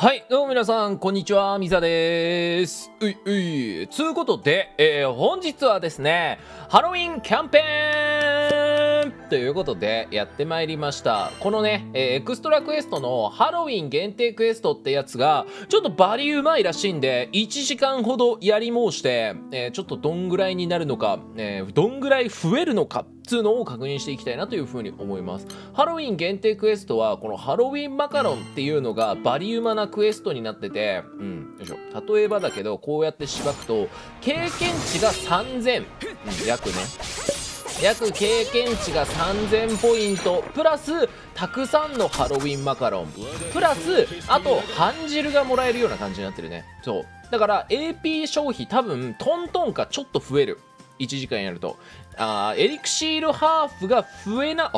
はい、どうも皆さん、こんにちは、みざです。つうことで、本日はですね、ハロウィンキャンペーンということでやってまいりました。このね、エクストラクエストのハロウィン限定クエストってやつが、ちょっとバリうまいらしいんで、1時間ほどやり申して、ちょっとどんぐらいになるのか、どんぐらい増えるのか、っていうのを確認していきたいなというふうに思います。ハロウィン限定クエストはこのハロウィンマカロンっていうのがバリウマなクエストになってて、よいしょ、例えばだけどこうやってしばくと経験値が3000、約ね約経験値が3000ポイントプラスたくさんのハロウィンマカロンプラスあと半汁がもらえるような感じになってるね。そうだから AP 消費多分トントンかちょっと増える。1時間やるとエリクシールハーフが増えなあ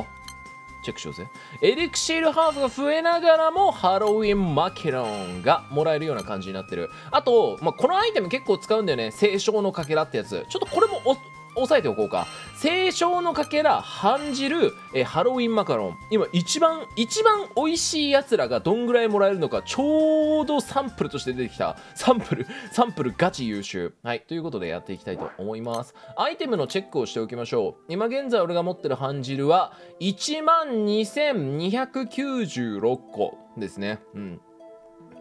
チェックしようぜ。エリクシールハーフが増えながらもハロウィンマキロンがもらえるような感じになってる。あと、このアイテム結構使うんだよね。聖傷のかけらってやつ。ちょっとこれも押さえておこうか。聖傷のかけら、半汁、ハロウィンマカロン。今一番美味しいやつらがどんぐらいもらえるのか、ちょうどサンプルとして出てきた。サンプルガチ優秀。はい、ということでやっていきたいと思います。アイテムのチェックをしておきましょう。今現在俺が持ってる半汁は 12,296 個ですね。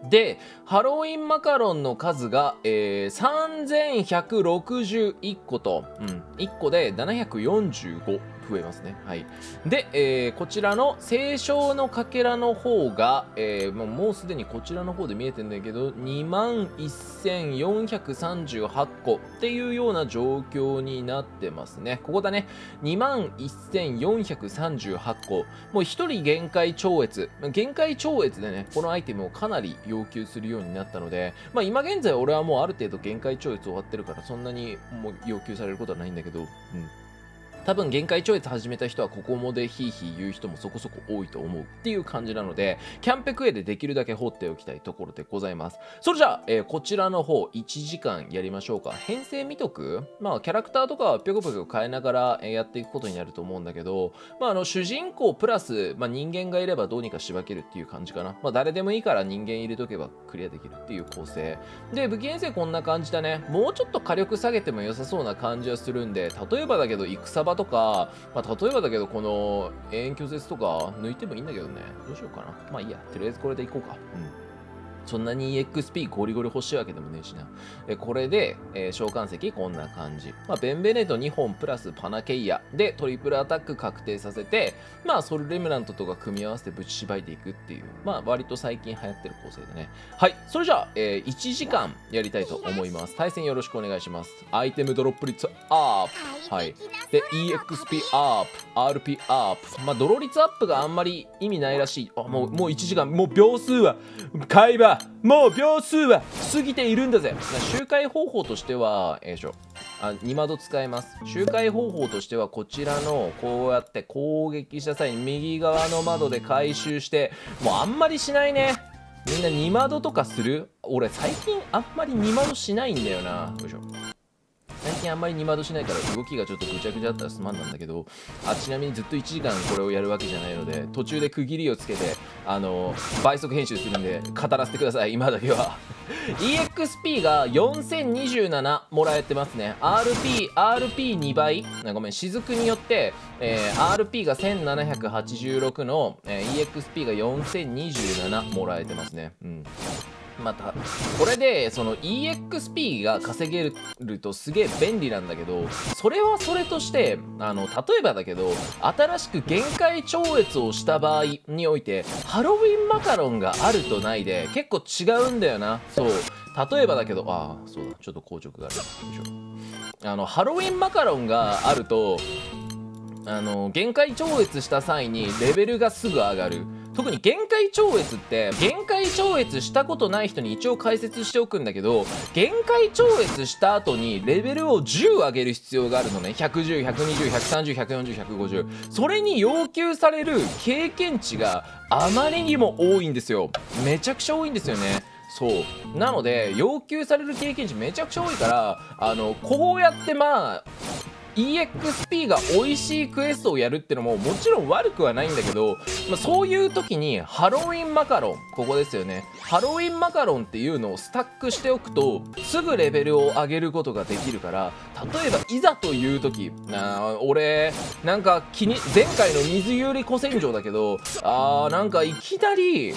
で、ハロウィンマカロンの数が、3161個と、1個で745増えますね。はい。で、こちらの聖傷のかけらの方が、もうすでにこちらの方で見えてんだけど、21438個っていうような状況になってますね。ここだね。21438個。もう1人限界超越。限界超越でね、このアイテムをかなり要求するようになったので、今現在俺はもうある程度限界超越終わってるから、そんなにもう要求されることはないんだけど、多分限界超越始めた人はここもでヒーヒー言う人もそこそこ多いと思うっていう感じなので、キャンペクエでできるだけ放っておきたいところでございます。それじゃあ、こちらの方1時間やりましょうか。編成見とく。キャラクターとかはぴょこぴょこ変えながらやっていくことになると思うんだけど、主人公プラス、人間がいればどうにか仕分けるっていう感じかな。誰でもいいから人間入れとけばクリアできるっていう構成で、武器編成こんな感じだね。もうちょっと火力下げても良さそうな感じはするんで、例えばだけど戦場とか、例えばだけどこの遠距節とか抜いてもいいんだけどね。どうしようかな。いいや、とりあえずこれでいこうか。そんなに EXP ゴリゴリ欲しいわけでもねえしな。これで、召喚石こんな感じ。ベンベネート2本プラスパナケイアでトリプルアタック確定させて、ソルレムラントとか組み合わせてぶちしばいていくっていう、割と最近流行ってる構成でね。はい、それじゃあ、1時間やりたいと思います。対戦よろしくお願いします。アイテムドロップ率アップ。はい。で、EXP アップ、RP アップ。ドロ率アップがあんまり意味ないらしい。もう1時間、もう秒数は、買えばもう秒数は過ぎているんだぜ。周回方法としては、2窓使えます。周回方法としては、こちらのこうやって攻撃した際に右側の窓で回収して、もうあんまりしないね。みんな2窓とかする？俺最近あんまり2窓しないんだよな。よいしょ、最近あんまり2窓しないから動きがちょっとぐちゃぐちゃだったらすまんなんだけど、ちなみにずっと1時間これをやるわけじゃないので、途中で区切りをつけて倍速編集するんで語らせてください、今だけは。EXP が4027もらえてますね。 RP2 倍ごめん、雫によって、RP が1786の、EXP が4027もらえてますね。またこれでその EXP が稼げるとすげえ便利なんだけど、それはそれとして、例えばだけど新しく限界超越をした場合において、ハロウィンマカロンがあるとないで結構違うんだよな。そう、例えばだけど、そうだ、ちょっと硬直があるでしょ。ハロウィンマカロンがあると限界超越した際にレベルがすぐ上がる。特に限界超越って、限界超越したことない人に一応解説しておくんだけど、限界超越した後にレベルを10上げる必要があるのね。110、120、130、140、150。それに要求される経験値があまりにも多いんですよ。めちゃくちゃ多いんですよね。そう。なので、要求される経験値めちゃくちゃ多いから、こうやって EXP が美味しいクエストをやるってのももちろん悪くはないんだけど、そういう時にハロウィンマカロン、ここですよね。ハロウィンマカロンっていうのをスタックしておくとすぐレベルを上げることができるから、例えばいざという時、俺なんか前回の水有利古戦場だけど、なんかいきなり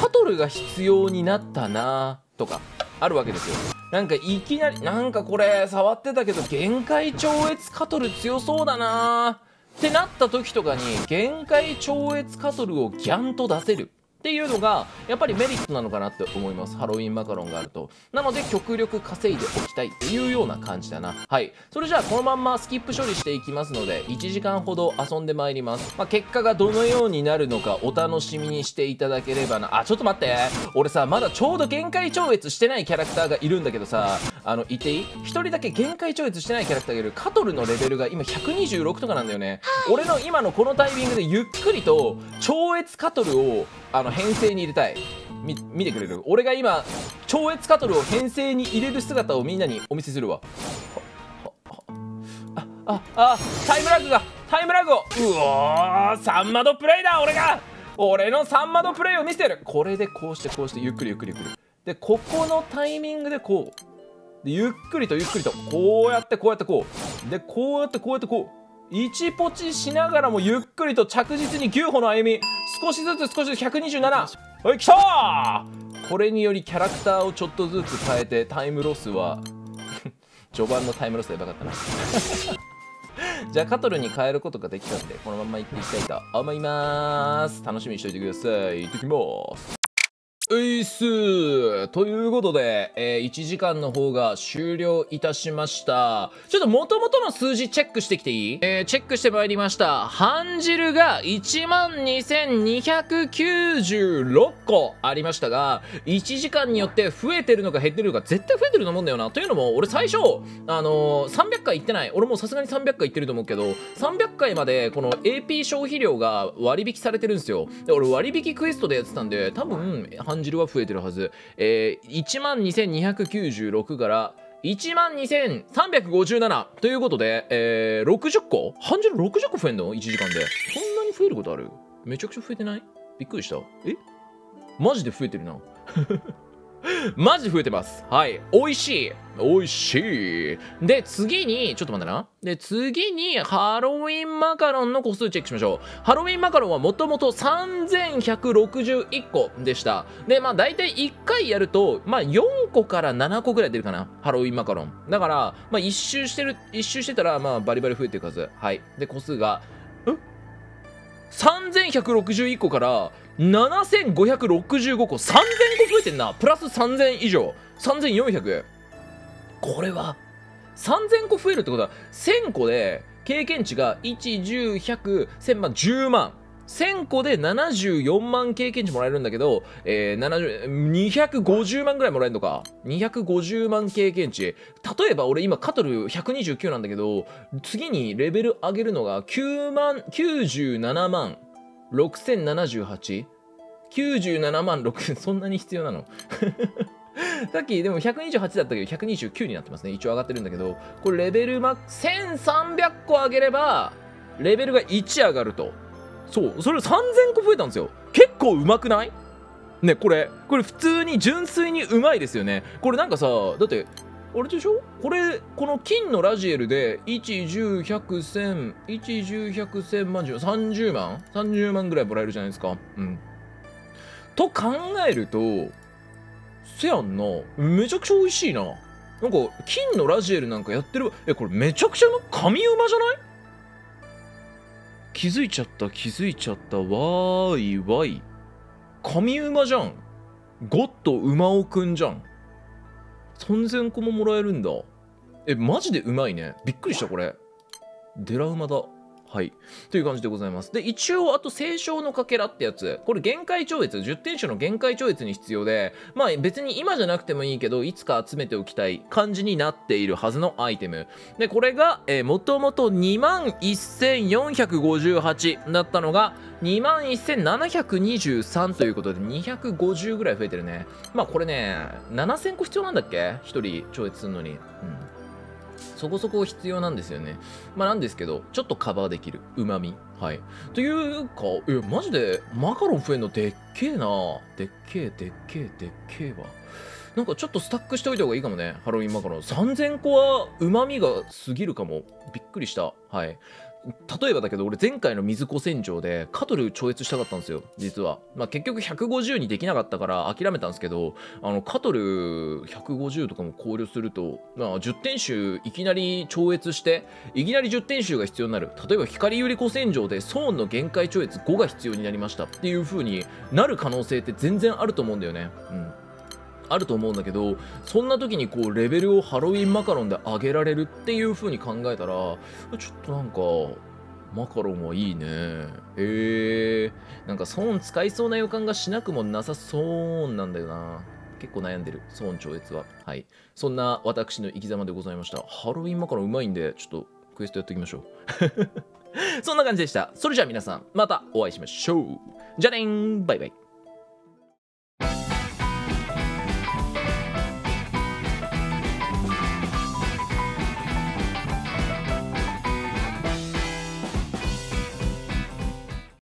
カトルが必要になったなとかあるわけですよ。なんかいきなりなんかこれ触ってたけど限界超越カトル強そうだなーってなった時とかに限界超越カトルをギャンと出せるっていうのがやっぱりメリットなのかなって思います。ハロウィンマカロンがあると。なので極力稼いでおきたいっていうような感じだな。はい、それじゃあこのまんまスキップ処理していきますので1時間ほど遊んでまいります。結果がどのようになるのかお楽しみにしていただければな。ちょっと待って、俺さまだちょうど限界超越してないキャラクターがいるんだけどさ、いていい？ 1 人だけ限界超越してないキャラクターがいる。カトルのレベルが今126とかなんだよね。俺の今のこのタイミングでゆっくりと超越カトルを編成に入れたい。見てくれる？俺が今超越カトルを編成に入れる姿をみんなにお見せするわ。タイムラグをうおー、サンマドプレイだ。俺のサンマドプレイを見せてる。これでこうしてこうしてゆっくりで、ここのタイミングでこうでゆっくりとこうやってでこうやってこう一ポチしながらもゆっくりと着実に牛歩の歩み、少しずつ127、おい、きたー。これによりキャラクターをちょっとずつ変えてタイムロスは序盤のタイムロスやばかったなじゃあカトルに変えることができたんでこのままいっていきたいと思います。楽しみにしておいてください。いってきます。ういっす。ということで、1時間の方が終了いたしました。ちょっと元々の数字チェックしてきていい？チェックしてまいりました。半汁が 12,296 個ありましたが、1時間によって増えてるのか減ってるのか、絶対増えてると思うんだよな。というのも、俺最初、300回行ってない。俺もうさすがに300回行ってると思うけど、300回までこの AP 消費量が割引されてるんですよ。で、俺割引クエストでやってたんで、多分、半汁は増えてるはず。12,296 から12,357 ということで、60個半汁60個増えんの ?1 時間で。そんなに増えることある？めちゃくちゃ増えてない？びっくりした。マジで増えてるなマジ増えてます。はい、おいしいで、次にちょっと待ってな。で、次にハロウィンマカロンの個数チェックしましょう。ハロウィンマカロンはもともと3161個でした。で、大体1回やると4個から7個ぐらい出るかな、ハロウィンマカロンだから。1周してたらバリバリ増えていくはず。はい、で個数が3161個から7565個、3000個増えてんな。プラス3000以上、3400。これは3000個増えるってことは1000個で経験値が1、10、100、1000万、10万、1000個で74万経験値もらえるんだけど、250万ぐらいもらえるのか。250万経験値。例えば俺今カトル129なんだけど、次にレベル上げるのが97万6078、97万6、そんなに必要なのさっきでも128だったけど129になってますね。一応上がってるんだけど、これレベルマックス1300個上げればレベルが1上がると。そう、それ3000個増えたんですよ。結構うまくない？ね、これ普通に純粋にうまいですよね。これなんかさ、だってあれでしょ、この金のラジエルで1、10、100、1000、1、10、100、1000万、10、30万、30万ぐらいもらえるじゃないですか。うん。と考えると、せやんな、めちゃくちゃ美味しいな。なんか、金のラジエルなんかやってる。これめちゃくちゃ神うまじゃない？気づいちゃった。わーいわい。神うまじゃん。ゴッドうまおくんじゃん。3000個ももらえるんだ。マジでうまいね。びっくりした。これデラウマだ。はい、という感じでございます。で、一応あと聖章のかけらってやつ、これ限界超越、10天守の限界超越に必要で、別に今じゃなくてもいいけどいつか集めておきたい感じになっているはずのアイテムで、これがもともと 21,458 だったのが 21,723 ということで250ぐらい増えてるね。これね、7000個必要なんだっけ、1人超越するのに。そこそこ必要なんですよね。まあなんですけど、ちょっとカバーできるうまみ。はい。というか、マジでマカロン増えんのでっけえな。でっけえわ。なんかちょっとスタックしておいた方がいいかもね。ハロウィンマカロン。3000個はうまみが過ぎるかも。びっくりした。はい。例えばだけど、俺前回の水子洗浄でカトル超越したかったんですよ、実は。まあ結局150にできなかったから諦めたんですけど、カトル150とかも考慮すると、まあ10点集いきなり超越して、いきなり10点集が必要になる。例えば光百合子洗浄でソーンの限界超越5が必要になりましたっていう風になる可能性って全然あると思うんだよね。うん。あると思うんだけど、そんな時にこうレベルをハロウィンマカロンで上げられるっていう風に考えたら、ちょっとなんかマカロンはいいね。なんかソーン使いそうな予感がしなくもなさそうなんだよな。結構悩んでる、ソーン超越は。はい、そんな私の生き様でございました。ハロウィンマカロンうまいんで、ちょっとクエストやっていきましょう。そんな感じでした。それじゃあ皆さんまたお会いしましょう。じゃあねーん、バイバイ。